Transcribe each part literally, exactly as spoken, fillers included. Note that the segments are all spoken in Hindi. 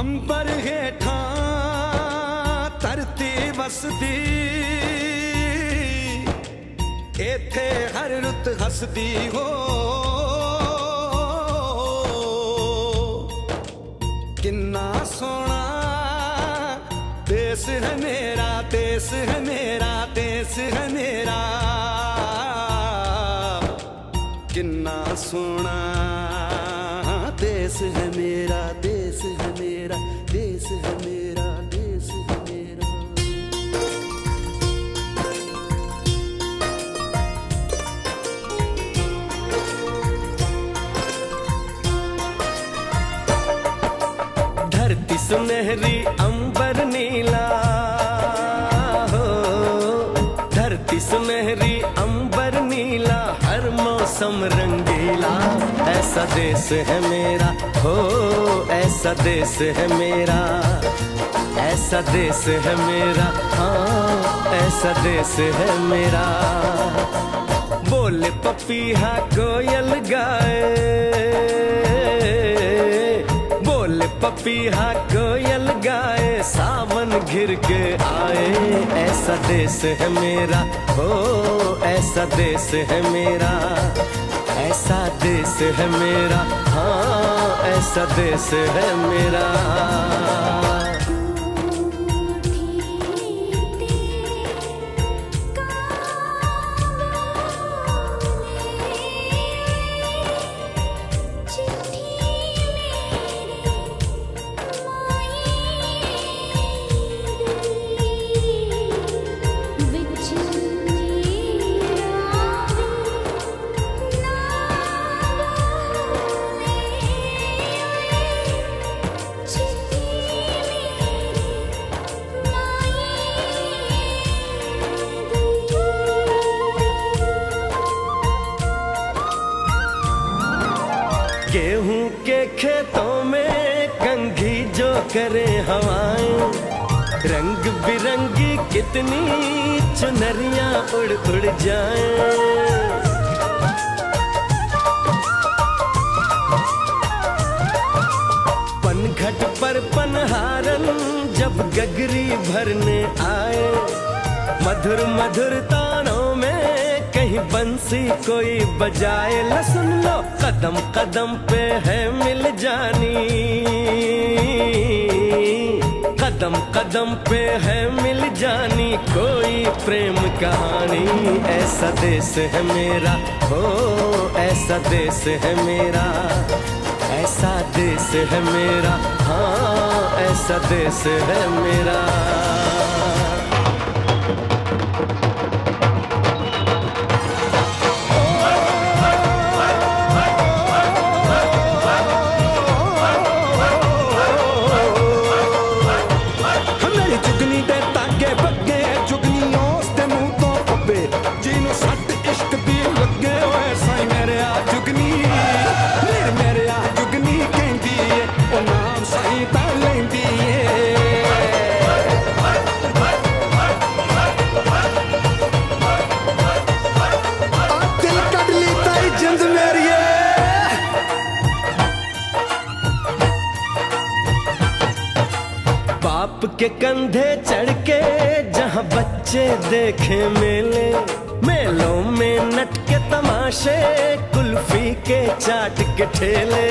अंबर हेठा तरती बसदी एथे हर रुत हसदी हो किन्ना सोना देश है मेरा देश है मेरा देश है मेरा किन्ना सोना देश है मेरा देश है मेरा देश है मेरा देश है मेरा। धरती सुनहरी अंबर नीला हो, धरती सुनहरी अंबर नीला हर मौसम रंगीला ऐसा देश है मेरा हो, ऐसा देश है मेरा, ऐसा देश है मेरा, हाँ ऐसा देश है मेरा। बोले पपीहा कोयल गाए, बोले पपीहा कोयल गाए सावन घिर के आए ऐसा देश है मेरा हो, ऐसा देश है मेरा, ऐसा देश है मेरा, हाँ ऐसा देश है मेरा। गेहूं के खेतों में कंघी जो करे हवाएं रंग बिरंगी कितनी चुनरियां उड़ उड़ जाएं। पनघट पर पनहारन जब गगरी भरने आए मधुर मधुर तानों में कहीं बंसी कोई बजाए न सुन लो कदम कदम पे है मिल जानी कदम कदम पे है मिल जानी कोई प्रेम कहानी ऐसा देश है मेरा हो, ऐसा देश है मेरा, ऐसा देश है मेरा, हाँ ऐसा देश है मेरा। के कंधे चढ़ के जहाँ बच्चे देखे मेले मेलों में नट के तमाशे कुल्फी के चाट के ठेले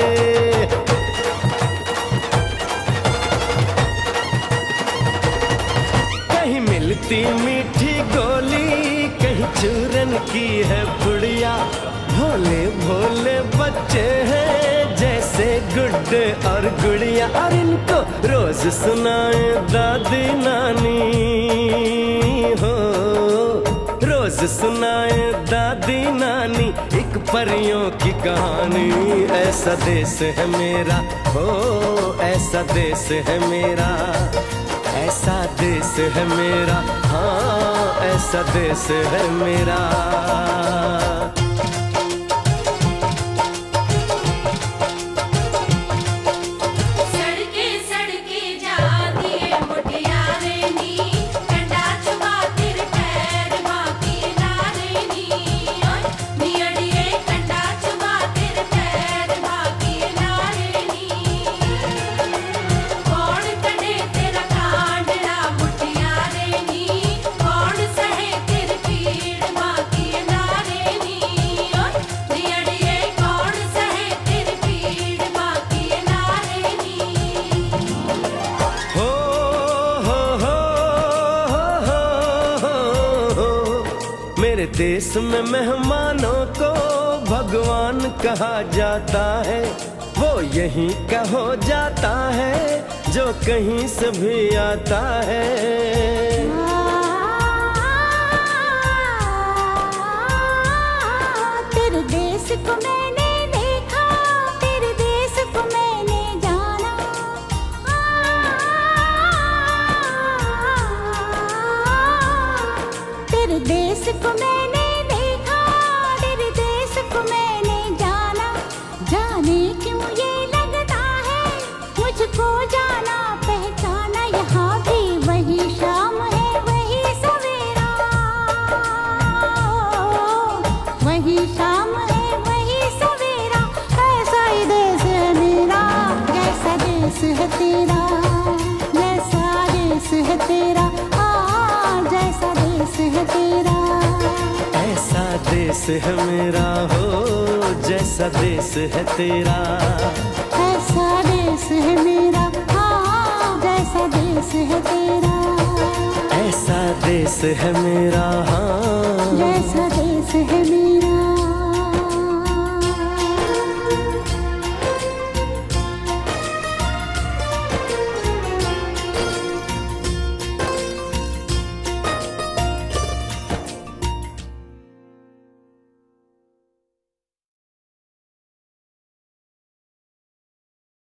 कहीं मिलती मीठी गोली कहीं चूरन की है बुढ़िया भोले भोले बच्चे हैं जैसे गुड्डे और गुड़िया और इनको रोज सुनाए दादी नानी हो रोज सुनाए दादी नानी एक परियों की कहानी ऐसा देश है मेरा हो, ऐसा देश है मेरा, ऐसा देश है मेरा, हाँ ऐसा देश है मेरा। सड़के सड़के जाती है मुटियारे नी कंडा छुपा कर देश में मेहमानों को भगवान कहा जाता है, वो यहीं का हो जाता है जो कहीं से भी आता है। को मैंने देखा, तेरे देश को मैंने जाना, आ, तेरे देश को मैंने देखा, तेरे देश को मैंने जाना। जाने क्यों ये लगता है मुझको जाना पहचाना, यहाँ भी वही शाम है वही सवेरा, वही शाम है है तेरा, जैसा देश है तेरा, आ जैसा देश है तेरा, ऐसा देश है मेरा हो, जैसा देश है तेरा, ऐसा देश है मेरा, आ जैसा देश है तेरा, ऐसा देश है मेरा, हाँ